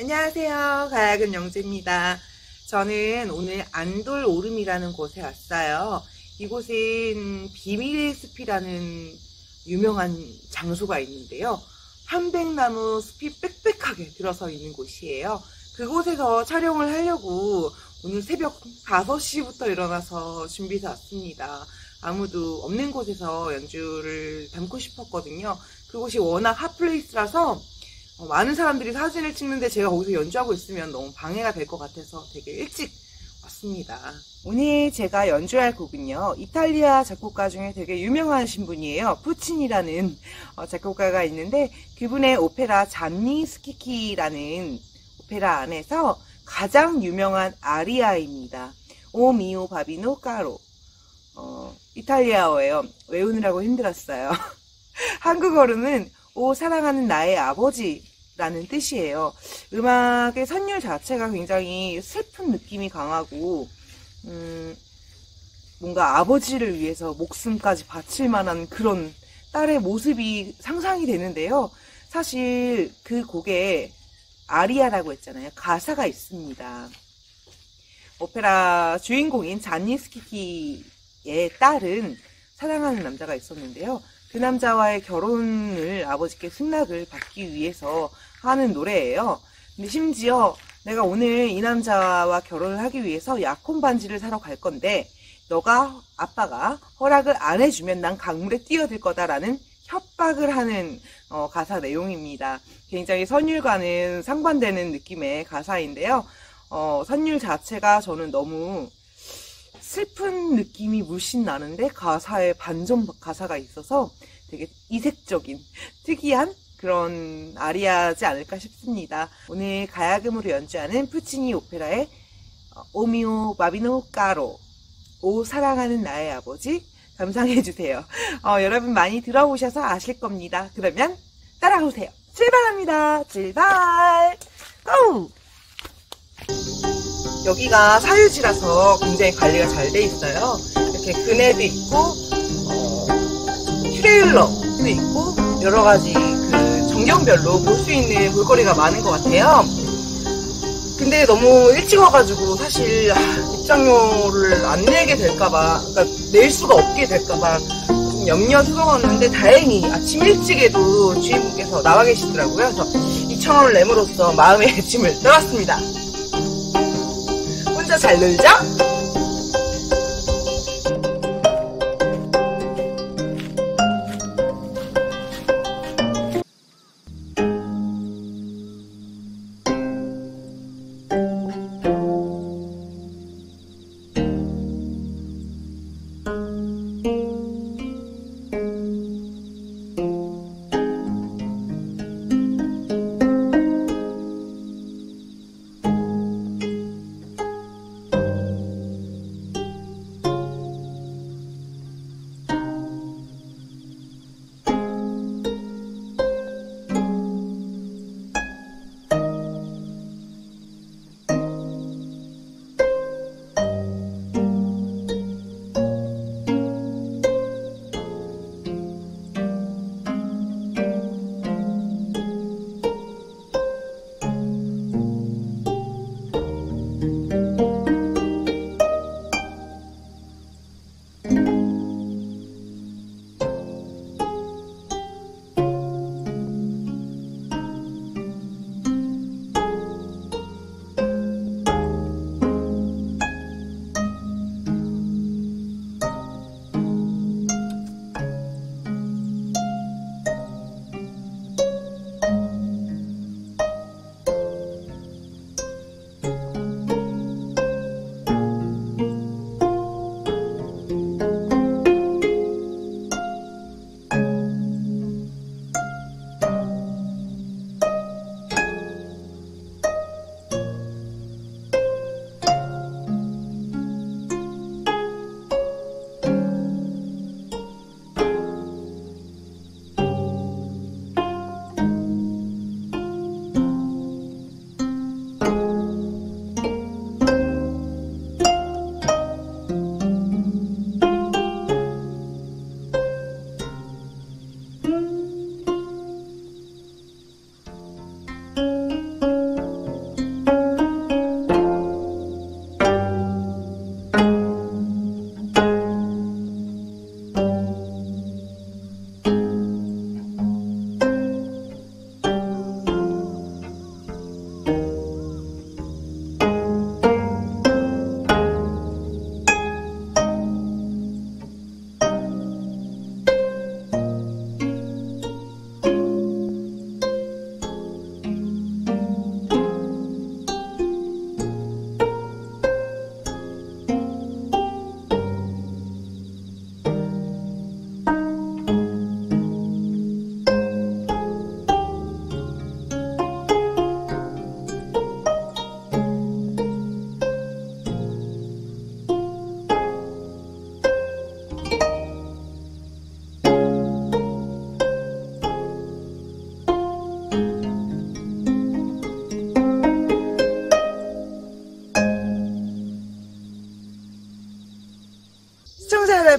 안녕하세요, 가야금 영재입니다. 저는 오늘 안돌 오름이라는 곳에 왔어요. 이곳은 비밀의 숲이라는 유명한 장소가 있는데요, 편백나무 숲이 빽빽하게 들어서 있는 곳이에요. 그곳에서 촬영을 하려고 오늘 새벽 5시부터 일어나서 준비해서 왔습니다. 아무도 없는 곳에서 연주를 담고 싶었거든요. 그곳이 워낙 핫플레이스라서 많은 사람들이 사진을 찍는데 제가 거기서 연주하고 있으면 너무 방해가 될 것 같아서 되게 일찍 왔습니다. 오늘 제가 연주할 곡은요, 이탈리아 작곡가 중에 되게 유명하신 분이에요. 푸치니라는 작곡가가 있는데, 그분의 오페라 잠니 스키키라는 오페라 안에서 가장 유명한 아리아입니다. 오 미오 바비노 까로. 이탈리아어예요. 외우느라고 힘들었어요. 한국어로는 오 사랑하는 나의 아버지라는 뜻이에요. 음악의 선율 자체가 굉장히 슬픈 느낌이 강하고 뭔가 아버지를 위해서 목숨까지 바칠 만한 그런 딸의 모습이 상상이 되는데요. 사실 그 곡에 아리아라고 했잖아요. 가사가 있습니다. 오페라 주인공인 잔니 스키키의 딸은 사랑하는 남자가 있었는데요. 그 남자와의 결혼을 아버지께 승낙을 받기 위해서 하는 노래예요. 근데 심지어 내가 오늘 이 남자와 결혼을 하기 위해서 약혼 반지를 사러 갈 건데 너가 아빠가 허락을 안 해주면 난 강물에 뛰어들 거다라는 협박을 하는 가사 내용입니다. 굉장히 선율과는 상반되는 느낌의 가사인데요. 선율 자체가 저는 너무 슬픈 느낌이 물씬 나는데 가사에 반전 가사가 있어서 되게 이색적인 특이한 그런 아리아지 않을까 싶습니다. 오늘 가야금으로 연주하는 푸치니 오페라의 오 미오 바비노 까로, 오 사랑하는 나의 아버지 감상해주세요. 여러분 많이 들어오셔서 아실 겁니다. 그러면 따라오세요. 출발합니다. 출발! 고! 여기가 사유지라서 굉장히 관리가 잘 돼 있어요. 이렇게 그네도 있고, 트레일러도 있고, 여러 가지 그 전경별로 볼 수 있는 볼거리가 많은 것 같아요. 근데 너무 일찍 와가지고 사실 입장료를 안 내게 될까봐, 그러니까 낼 수가 없게 될까봐 좀 염려스러웠는데 다행히 아침 일찍에도 주인분께서 나와 계시더라고요. 그래서 2,000원을 내므로써 마음의 짐을 덜었습니다. 혼자 잘 놀죠?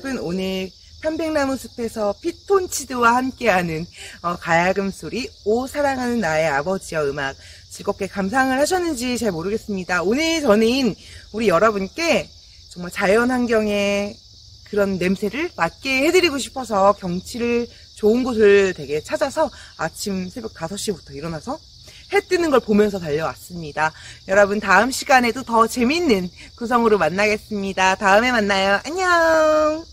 탑은 오늘 편백나무 숲에서 피톤치드와 함께하는 가야금 소리, 오 사랑하는 나의 아버지여 음악 즐겁게 감상을 하셨는지 잘 모르겠습니다. 오늘 저는 우리 여러분께 정말 자연환경의 그런 냄새를 맡게 해드리고 싶어서 경치를 좋은 곳을 되게 찾아서 아침 새벽 5시부터 일어나서 해 뜨는 걸 보면서 달려왔습니다. 여러분 다음 시간에도 더 재밌는 구성으로 만나겠습니다. 다음에 만나요. 안녕.